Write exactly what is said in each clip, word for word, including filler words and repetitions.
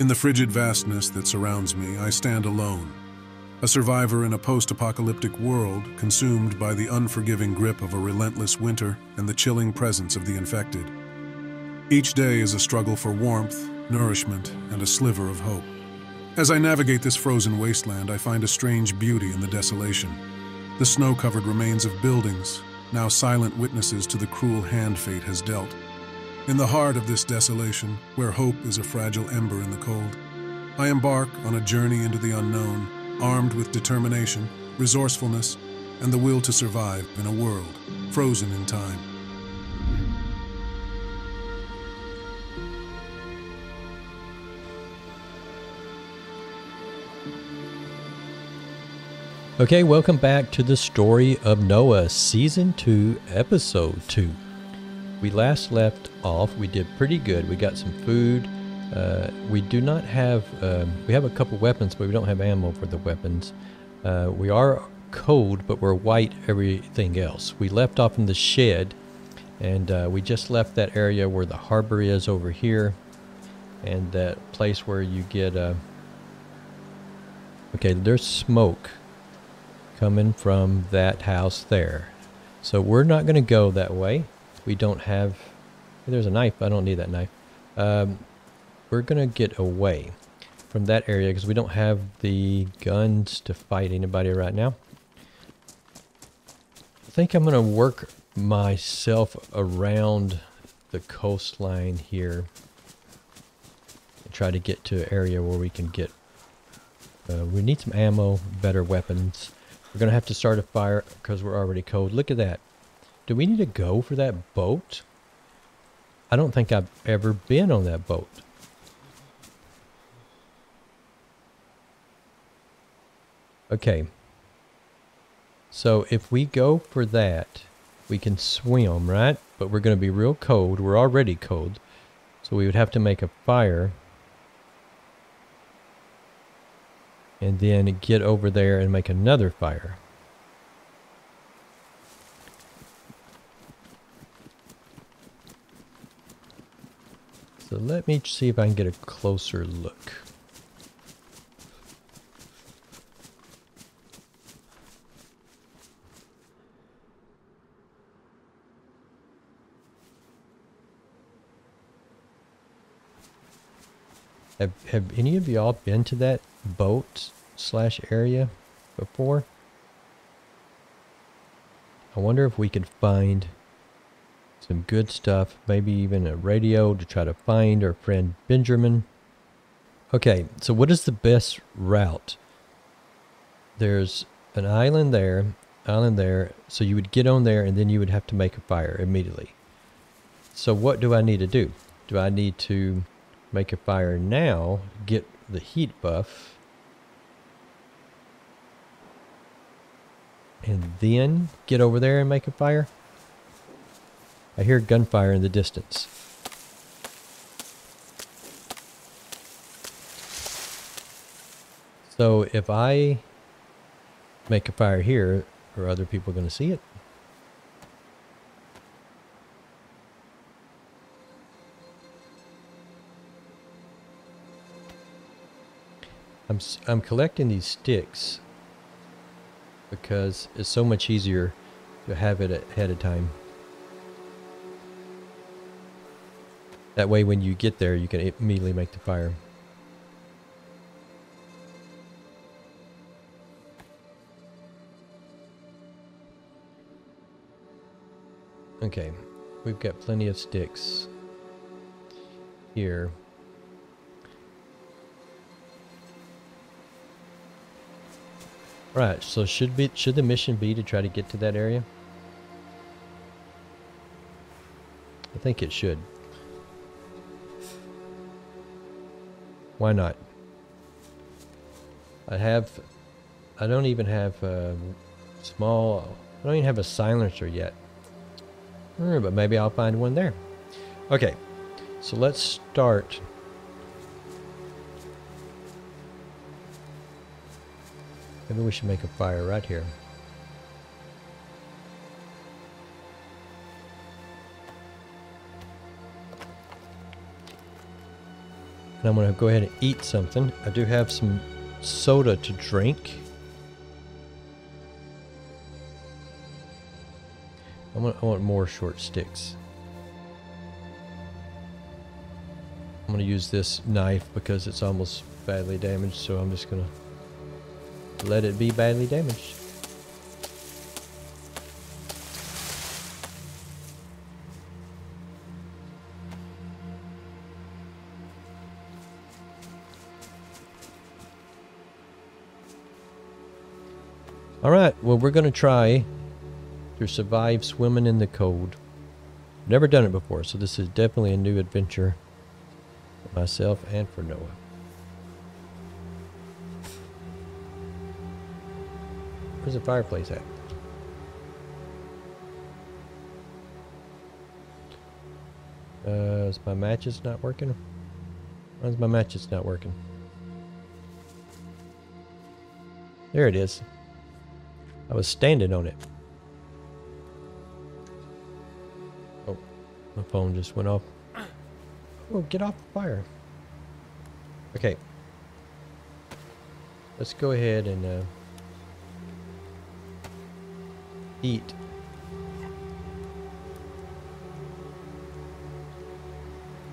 In the frigid vastness that surrounds me, I stand alone, a survivor in a post-apocalyptic world consumed by the unforgiving grip of a relentless winter and the chilling presence of the infected. Each day is a struggle for warmth, nourishment, and a sliver of hope. As I navigate this frozen wasteland, I find a strange beauty in the desolation. The snow-covered remains of buildings, now silent witnesses to the cruel hand fate has dealt. In the heart of this desolation, where hope is a fragile ember in the cold, I embark on a journey into the unknown, armed with determination, resourcefulness, and the will to survive in a world frozen in time. Okay, welcome back to The Story of Noah, Season two, Episode two. We last left off. We did pretty good. We got some food. Uh, we do not have, um, we have a couple weapons, but we don't have ammo for the weapons. Uh, we are cold, but we're white everything else. We left off in the shed, and uh, we just left that area where the harbor is over here, and that place where you get, uh, okay, there's smoke coming from that house there. So we're not going to go that way. We don't have, there's a knife, I don't need that knife. Um, we're gonna get away from that area because we don't have the guns to fight anybody right now. I think I'm gonna work myself around the coastline here and try to get to an area where we can get, uh, we need some ammo, better weapons. We're gonna have to start a fire because we're already cold. Look at that. Do we need to go for that boat? I don't think I've ever been on that boat. Okay. So if we go for that, we can swim, right? But we're going to be real cold. We're already cold. So we would have to make a fire. And then get over there and make another fire. So let me see if I can get a closer look. Have, have any of y'all been to that boat slash area before? I wonder if we could find some good stuff, maybe even a radio to try to find our friend Benjamin. Okay, so what is the best route? There's an island there, island there, so you would get on there and then you would have to make a fire immediately. So what do I need to do? Do I need to make a fire now, get the heat buff, and then get over there and make a fire? I hear gunfire in the distance. So if I make a fire here, are other people going to see it? I'm, I'm collecting these sticks because it's so much easier to have it ahead of time. That way when you get there, you can immediately make the fire. Okay, we've got plenty of sticks here. Right, so should be should the mission be to try to get to that area? I think it should. Why not? I have, I don't even have a small, I don't even have a silencer yet. Hmm, but maybe I'll find one there. Okay, so let's start. Maybe we should make a fire right here. And I'm going to go ahead and eat something. I do have some soda to drink. I want, I want more short sticks. I'm going to use this knife because it's almost badly damaged, so I'm just going to let it be badly damaged. Alright, well, we're going to try to survive swimming in the cold. Never done it before, so this is definitely a new adventure for myself and for Noah. Where's the fireplace at? Uh, is my matches not working? Why is my matches not working? There it is. I was standing on it. Oh, my phone just went off. Oh, get off the fire. Okay. Let's go ahead and uh, eat.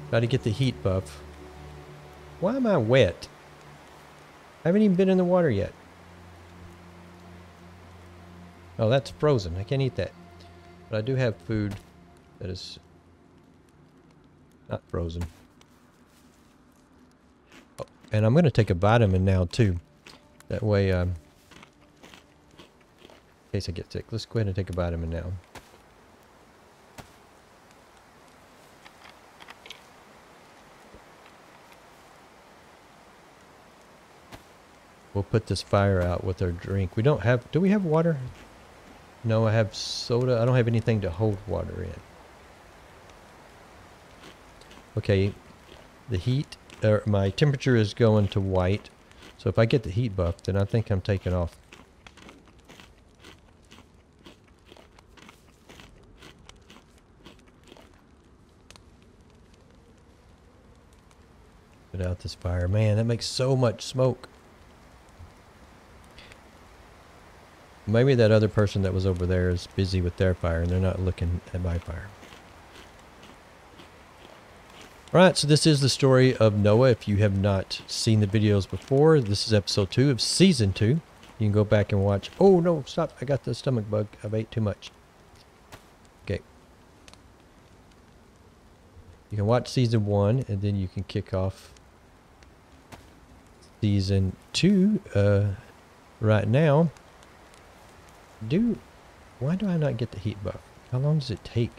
Try to get the heat buff. Why am I wet? I haven't even been in the water yet. Oh, that's frozen. I can't eat that. But I do have food that is not frozen. Oh, and I'm going to take a vitamin now, too. That way, um, in case I get sick. Let's go ahead and take a vitamin now. We'll put this fire out with our drink. We don't have... Do we have water? No, I have soda. I don't have anything to hold water in. Okay, the heat, or my temperature is going to white. So if I get the heat buff, then I think I'm taking off. Put out this fire. Man, that makes so much smoke. Maybe that other person that was over there is busy with their fire and they're not looking at my fire. Alright, so this is the story of Noah. If you have not seen the videos before, this is episode two of season two. You can go back and watch. Oh no, stop. I got the stomach bug. I've ate too much. Okay. You can watch season one and then you can kick off season two uh, right now. Do, why do I not get the heat buff? How long does it take?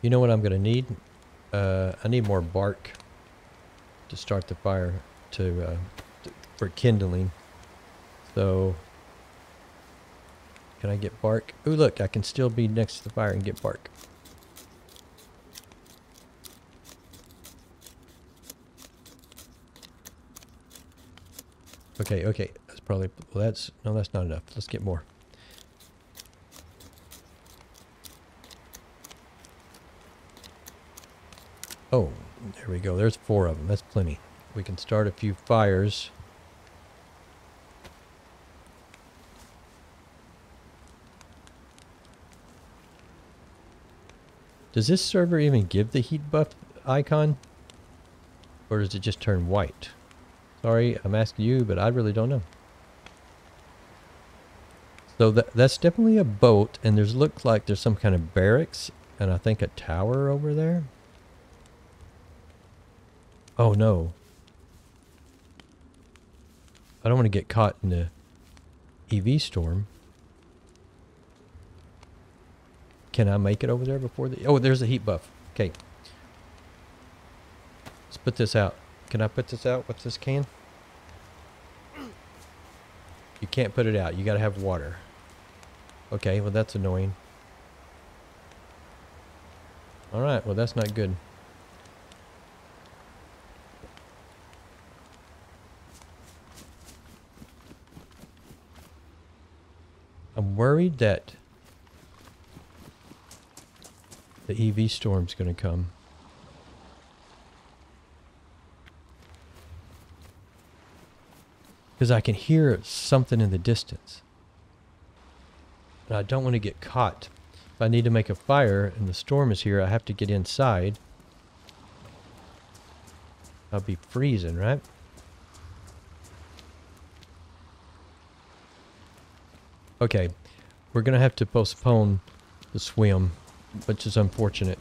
You know what I'm gonna need? Uh, I need more bark to start the fire to, uh, to for kindling. So, can I get bark? Ooh, look, I can still be next to the fire and get bark. Okay, okay, that's probably, well, that's, no, that's not enough. Let's get more. Oh, there we go. There's four of them. That's plenty. We can start a few fires. Does this server even give the heat buff icon? Or does it just turn white? Sorry, I'm asking you, but I really don't know. So that, that's definitely a boat, and there's looks like there's some kind of barracks, and I think a tower over there. Oh no. I don't want to get caught in the E V storm. Can I make it over there before the... Oh, there's a heat buff. Okay. Let's put this out. Can I put this out with this can? You can't put it out. You gotta have water. Okay, well that's annoying. Alright, well that's not good. I'm worried that the E V storm's going to come. Because I can hear something in the distance. And I don't want to get caught. If I need to make a fire and the storm is here, I have to get inside. I'll be freezing, right? Okay, we're going to have to postpone the swim, which is unfortunate.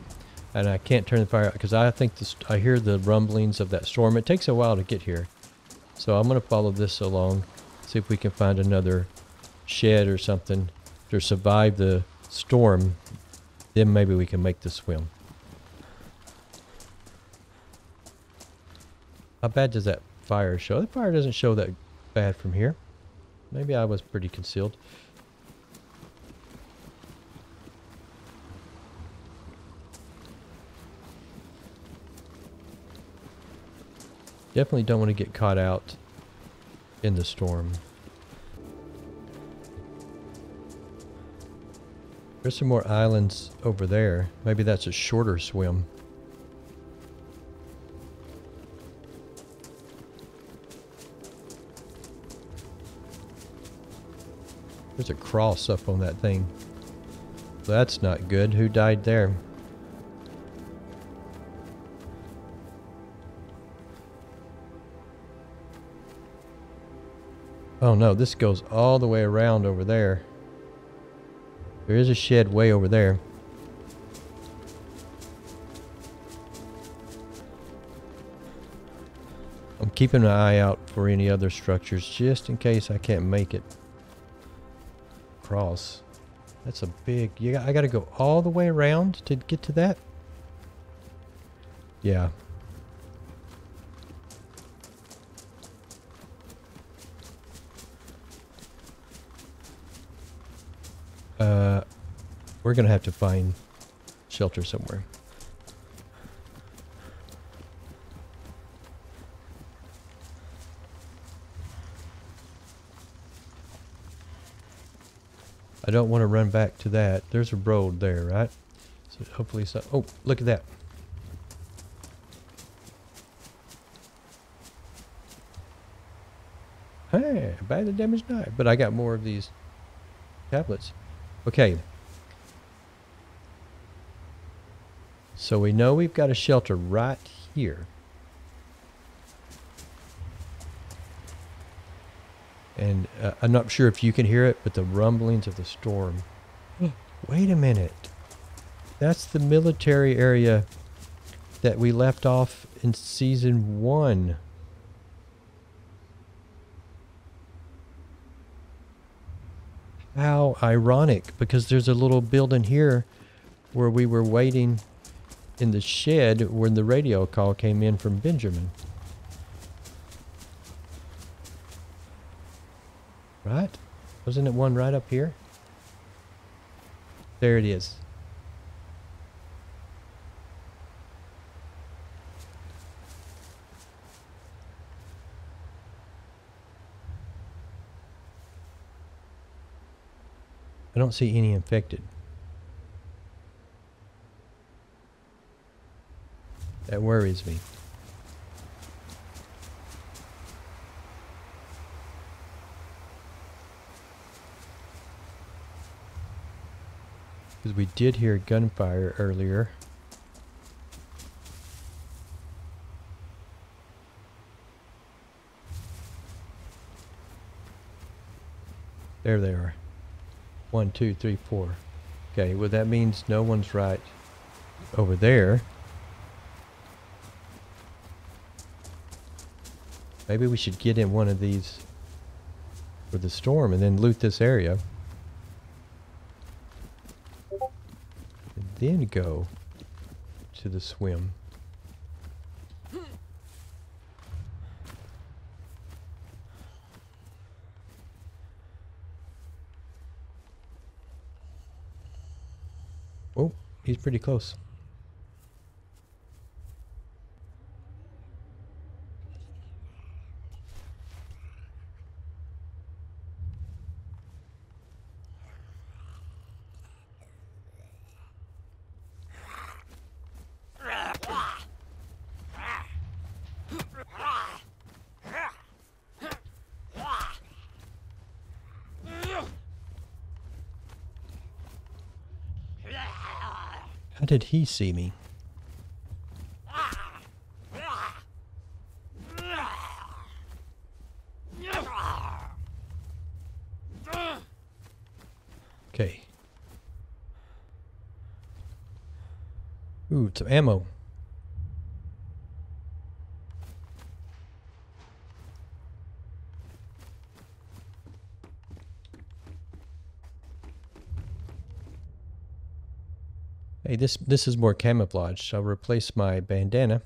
And I can't turn the fire out because I think this, I hear the rumblings of that storm. It takes a while to get here. So I'm going to follow this along, see if we can find another shed or something to survive the storm. Then maybe we can make the swim. How bad does that fire show? The fire doesn't show that bad from here. Maybe I was pretty concealed. Definitely don't want to get caught out in the storm. There's some more islands over there. Maybe that's a shorter swim. There's a cross up on that thing. That's not good. Who died there? Oh no, this goes all the way around over there. There is a shed way over there. I'm keeping an eye out for any other structures just in case I can't make it across. That's a big, yeah, I gotta go all the way around to get to that. Yeah. Uh, we're going to have to find shelter somewhere. I don't want to run back to that. There's a road there, right? So hopefully so. Oh, look at that. Hey, by the damage knife. But I got more of these tablets. Okay, so we know we've got a shelter right here, and uh, I'm not sure if you can hear it, but the rumblings of the storm. Wait a minute, that's the military area that we left off in season one. How ironic, because there's a little building here where we were waiting in the shed when the radio call came in from Benjamin. Right? Wasn't it one right up here? There it is. I don't see any infected. That worries me. Because we did hear gunfire earlier. There they are. One, two, three, four. Okay, well that means no one's right over there. Maybe we should get in one of these for the storm and then loot this area. And then go to the swim. He's pretty close. How did he see me? Okay. Ooh, some ammo. Hey, this this is more camouflage, so I'll replace my bandana.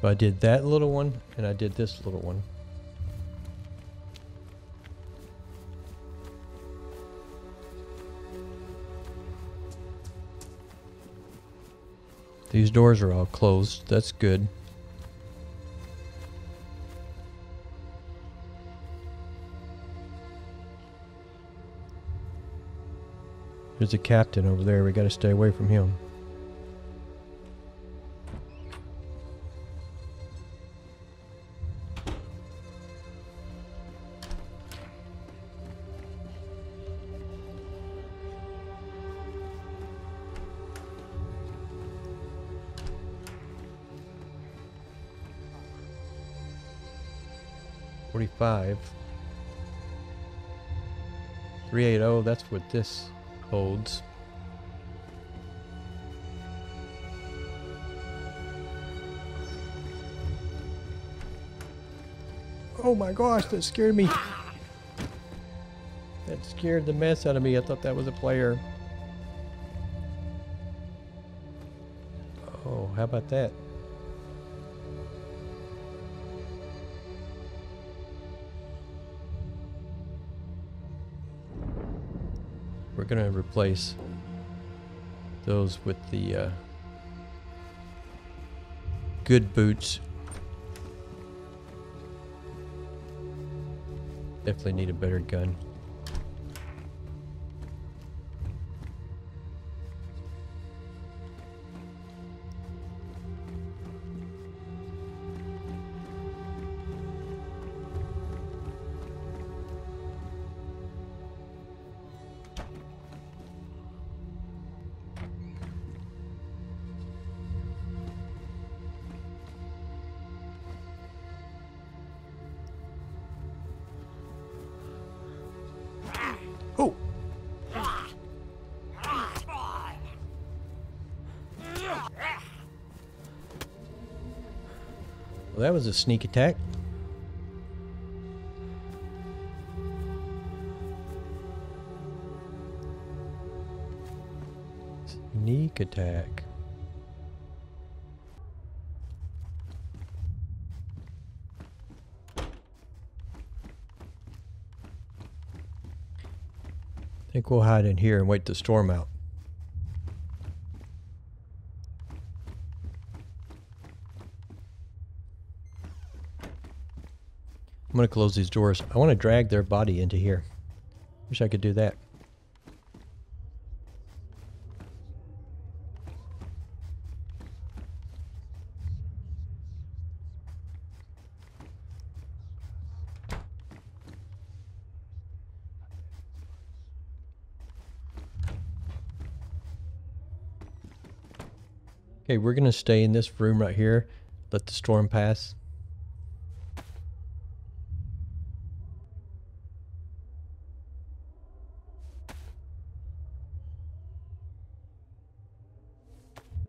But I did that little one, and I did this little one. These doors are all closed. That's good. There's a captain over there. We got to stay away from him. forty-five. three eighty, that's what this holds. Oh my gosh, that scared me. That scared the mess out of me. I thought that was a player. Oh, how about that? We're gonna replace those with the uh, good boots. Definitely need a better gun. Oh! Well, that was a sneak attack. Sneak attack. I think we'll hide in here and wait the storm out. I'm going to close these doors. I want to drag their body into here. Wish I could do that. Okay, we're gonna stay in this room right here, let the storm pass.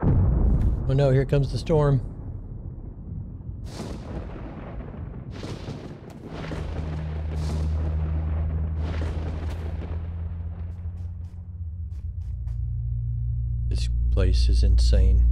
Oh no, here comes the storm. This place is insane.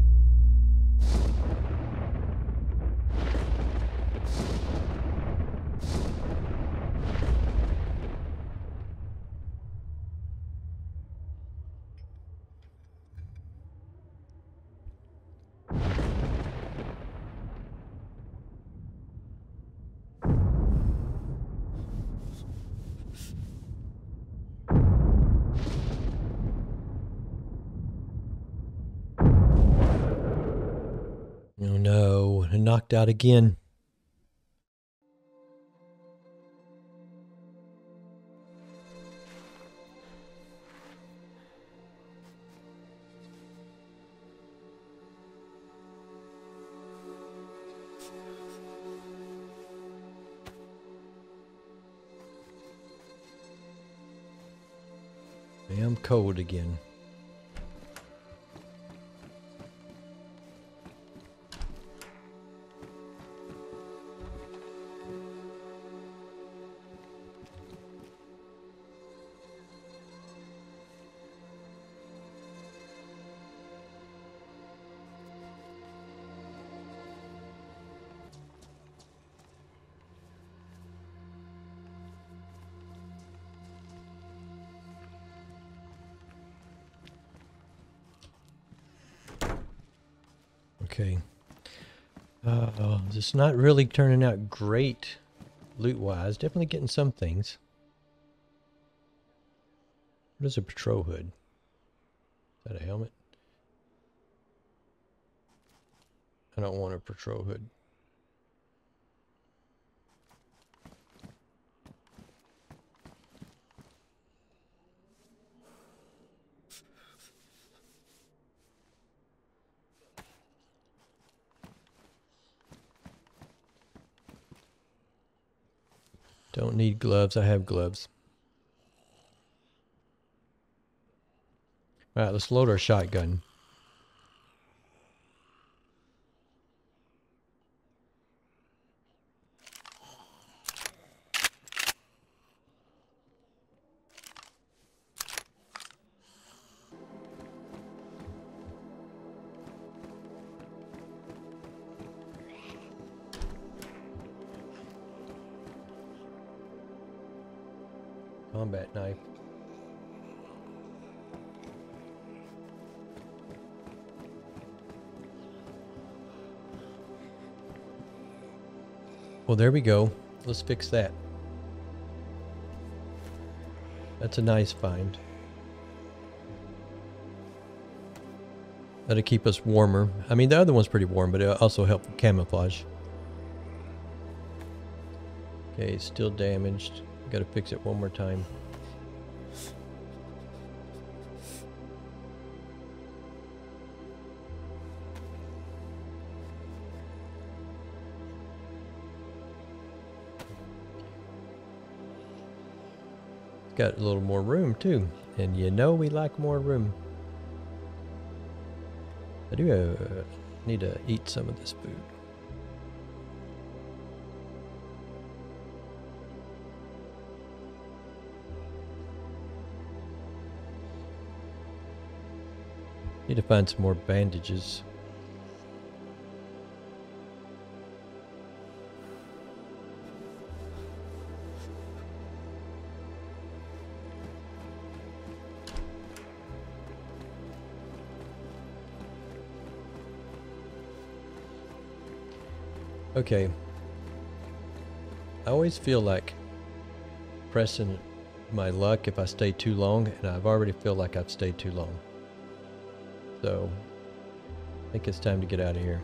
Oh no, knocked out again. Damn cold again. Okay, uh, it's not really turning out great loot-wise. Definitely getting some things. What is a patrol hood? Is that a helmet? I don't want a patrol hood. Don't need gloves. I have gloves. All right, let's load our shotgun. Combat knife. Well, there we go. Let's fix that. That's a nice find. That'll keep us warmer. I mean, the other one's pretty warm, but it'll also help with camouflage. Okay, it's still damaged. Got to fix it one more time. Got a little more room too, and you know we like more room. I do uh, need to eat some of this food. Need to find some more bandages. Okay. I always feel like pressing my luck if I stay too long, and I've already feel like I've stayed too long. So, I think it's time to get out of here.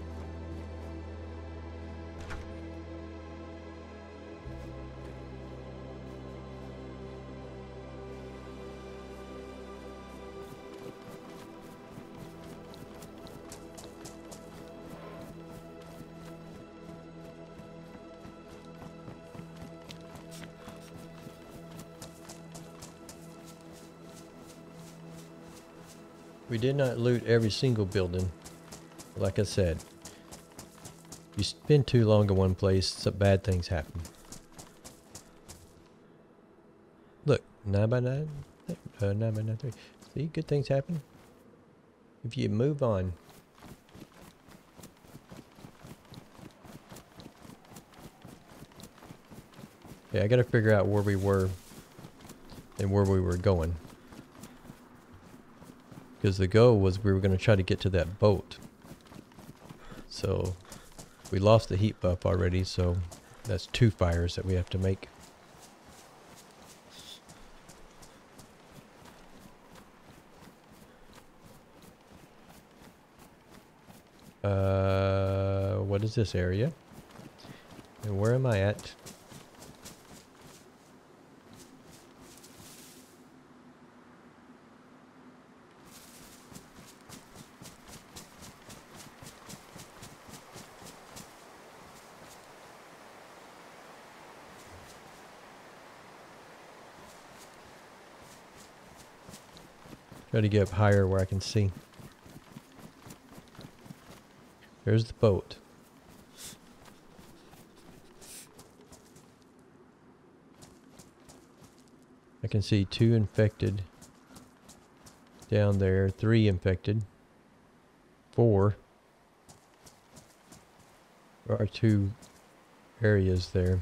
We did not loot every single building. Like I said, you spend too long in one place, some bad things happen. Look, nine by nine, uh, nine by nine three. See, good things happen if you move on. Yeah, I gotta figure out where we were and where we were going. Because the goal was we were going to try to get to that boat. So we lost the heat buff already, so that's two fires that we have to make. Uh, what is this area? And where am I at? Try to get up higher where I can see. There's the boat. I can see two infected down there, three infected, four. There are two areas there.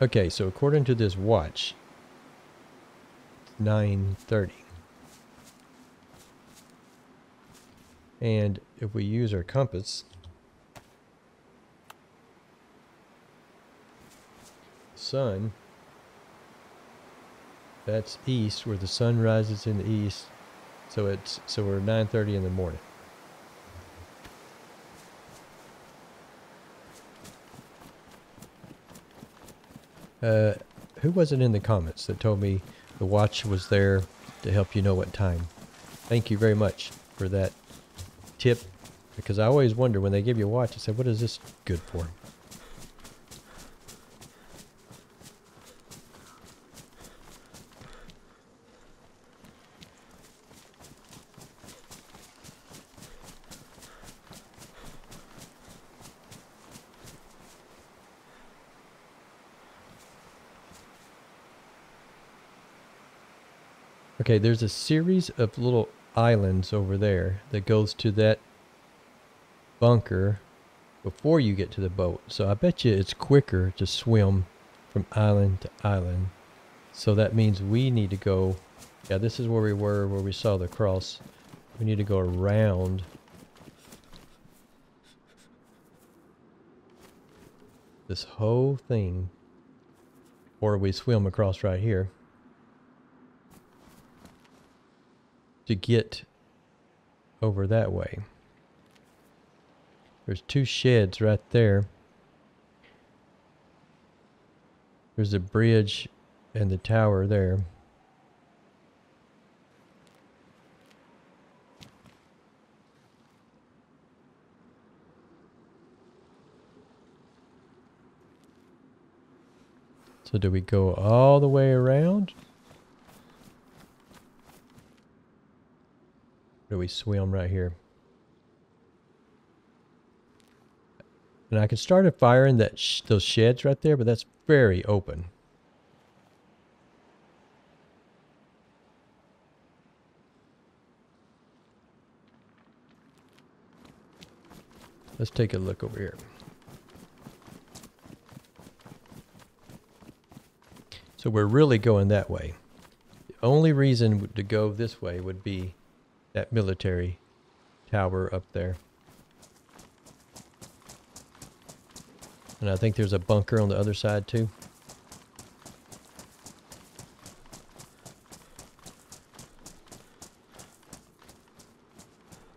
Okay, so according to this watch, nine thirty. And if we use our compass, sun, that's east, where the sun rises in the east, so it's so we're nine thirty in the morning. Uh, who was it in the comments that told me the watch was there to help you know what time? Thank you very much for that tip, because I always wonder when they give you a watch, I say, what is this good for? Okay, there's a series of little islands over there that goes to that bunker before you get to the boat. So I bet you it's quicker to swim from island to island. So that means we need to go, yeah, this is where we were, where we saw the cross. We need to go around. This whole thing, or we swim across right here, to get over that way. There's two sheds right there. There's a bridge and the tower there. So do we go all the way around? Do we swim right here? And I could start a fire in that sh those sheds right there, but that's very open. Let's take a look over here. So we're really going that way. The only reason to go this way would be that military tower up there. And I think there's a bunker on the other side too.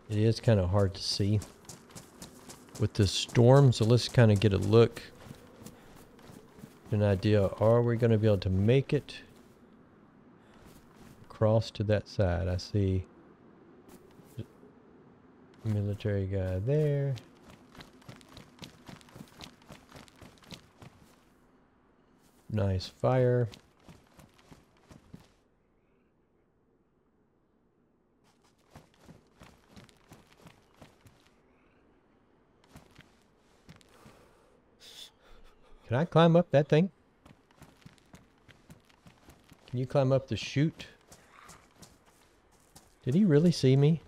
It is kind of hard to see with the storm, so let's kind of get a look, an idea. Are we going to be able to make it across to that side? I see military guy there. Nice fire. Can I climb up that thing? Can you climb up the chute? Did he really see me?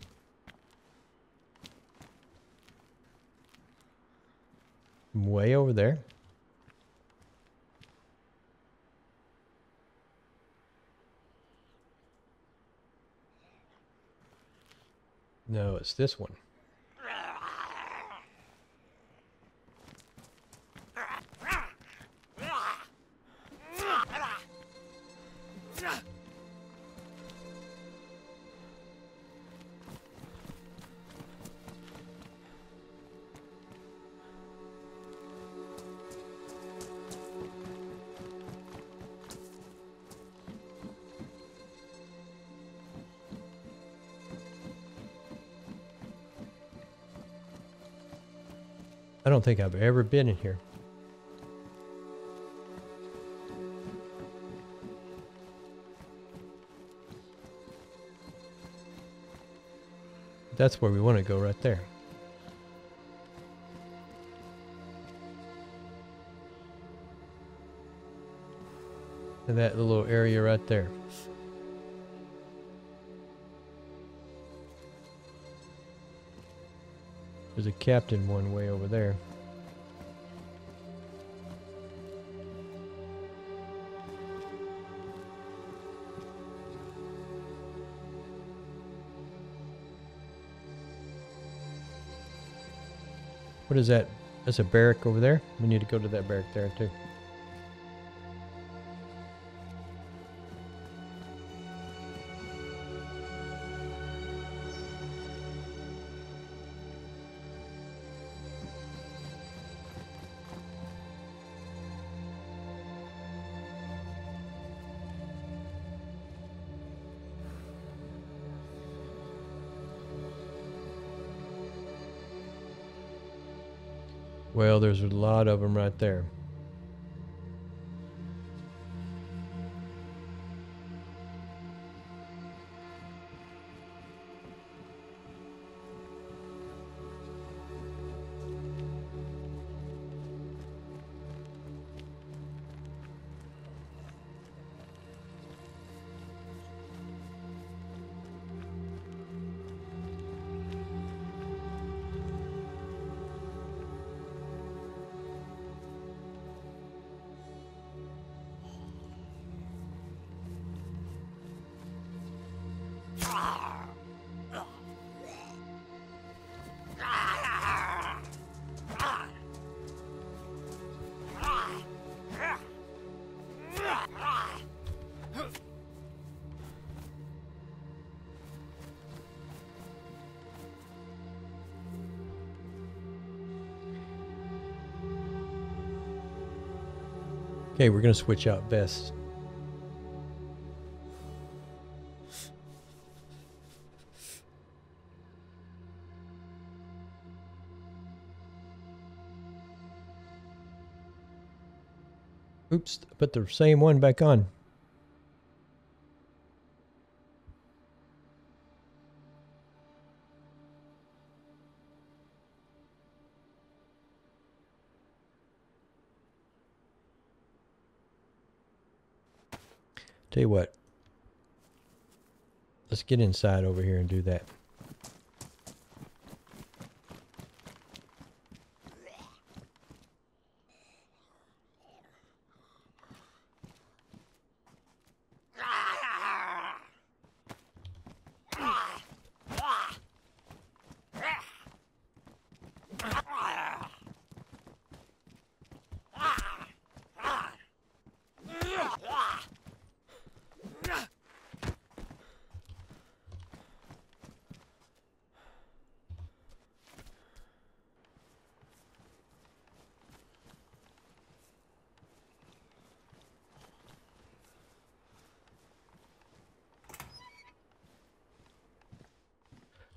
Way over there. No, it's this one. I don't think I've ever been in here. That's where we want to go, right there. And that little area right there. There's a captain one way over there. What is that? That's a barrack over there. We need to go to that barrack there too. Well, there's a lot of them right there. Okay, we're going to switch out vests. Oops, put the same one back on. Tell you what, let's get inside over here and do that.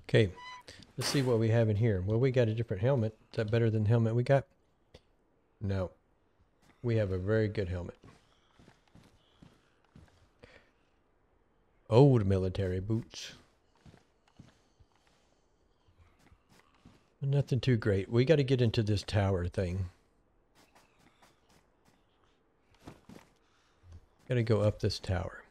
Okay, let's see what we have in here. Well, we got a different helmet. Is that better than the helmet we got? No. We have a very good helmet. Old military boots. Nothing too great. We got to get into this tower thing. Got to go up this tower.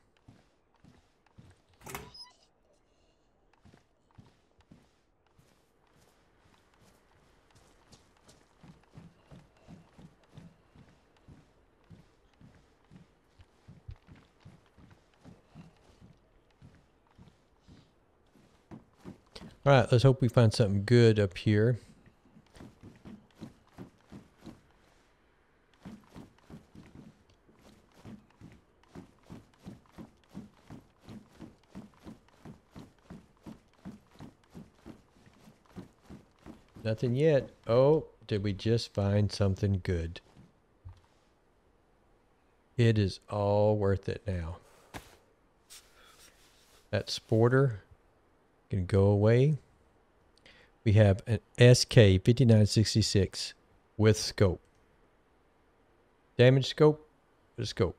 All right, let's hope we find something good up here. Nothing yet. Oh, did we just find something good? It is all worth it now. That sporter can go away. We have an S K fifty-nine sixty-six with scope. Damage scope, the scope.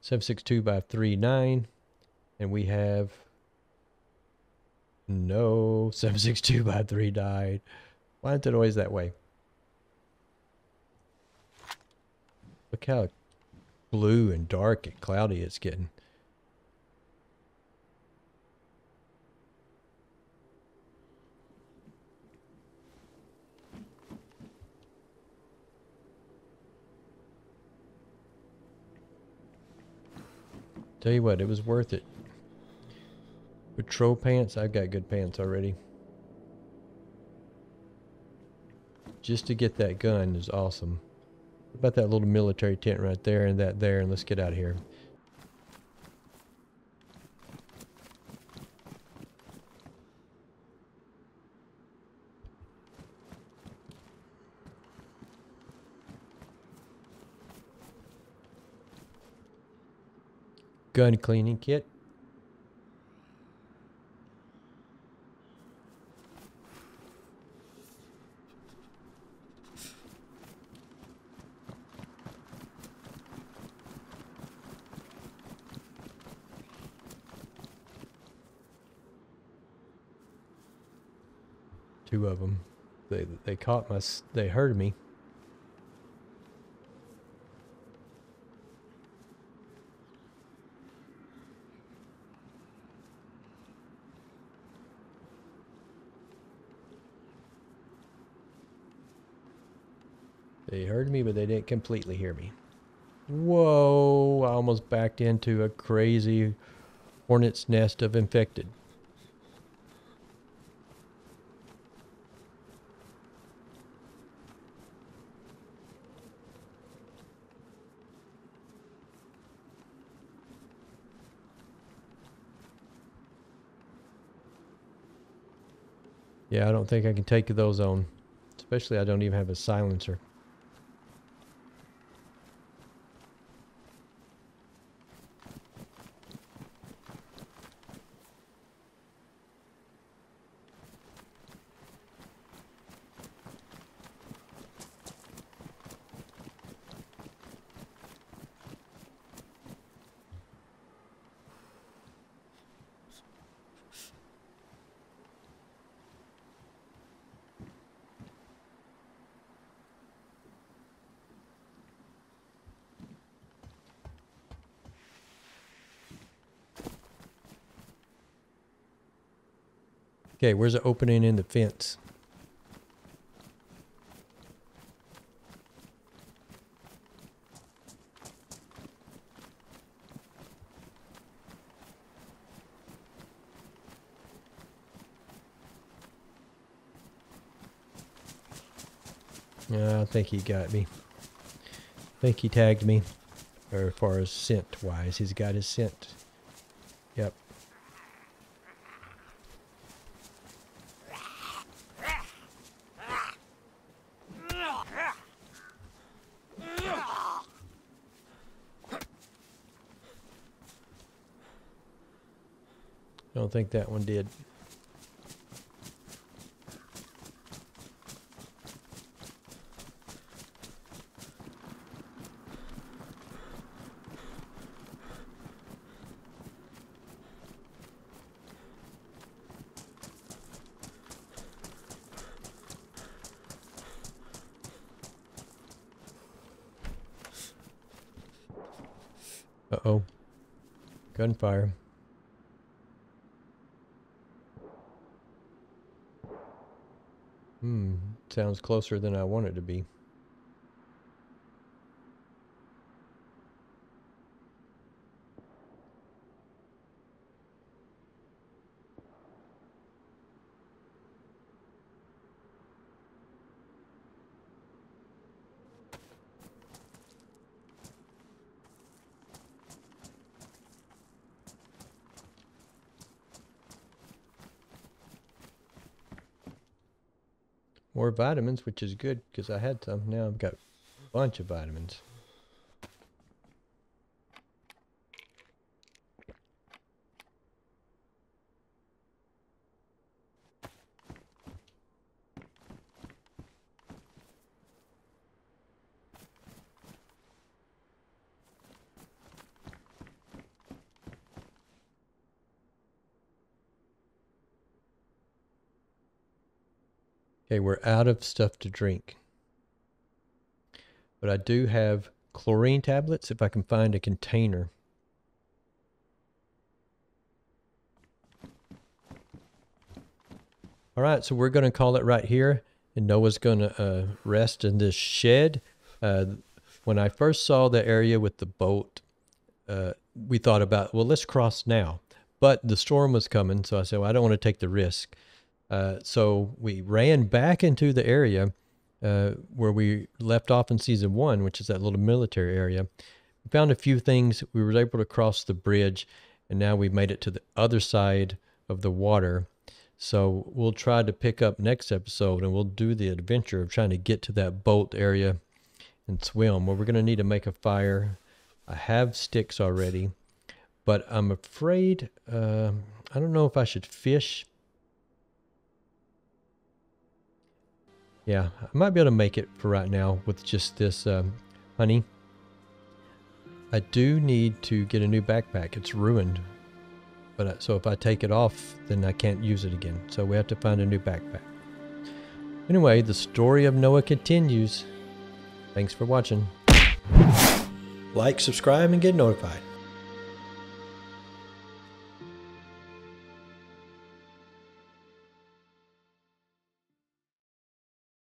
seven sixty-two by thirty-nine. And we have no seven sixty-two by three died. Why isn't it always that way? Look how blue and dark and cloudy it's getting. Tell you what, it was worth it. Patrol pants, I've got good pants already. Just to get that gun is awesome. What about that little military tent right there and that there, and let's get out of here. Gun cleaning kit. Two of them. They they caught my. They heard me. They heard me, but they didn't completely hear me. Whoa, I almost backed into a crazy hornet's nest of infected. Yeah, I don't think I can take those on. Especially I don't even have a silencer. Okay, where's the opening in the fence? Uh, I think he got me. I think he tagged me. Or as far as scent wise, he's got his scent. Yep. I don't think that one did. Uh-oh. Gunfire. Hmm, sounds closer than I want it to be. More vitamins, which is good because I had some. Now I've got a bunch of vitamins. Okay, we're out of stuff to drink. But I do have chlorine tablets if I can find a container. All right, so we're going to call it right here. And Noah's going to uh, rest in this shed. Uh, when I first saw the area with the boat, uh, we thought about, well, let's cross now. But the storm was coming, so I said, well, I don't want to take the risk. Uh, so we ran back into the area uh, where we left off in season one, which is that little military area. We found a few things. We were able to cross the bridge, and now we've made it to the other side of the water. So we'll try to pick up next episode, and we'll do the adventure of trying to get to that boat area and swim. Well, we're going to need to make a fire. I have sticks already. But I'm afraid, uh, I don't know if I should fish. Yeah, I might be able to make it for right now with just this um, honey. I do need to get a new backpack. It's ruined. But I, so if I take it off, then I can't use it again. So we have to find a new backpack. Anyway, the story of Noah continues. Thanks for watching. Like, subscribe, and get notified.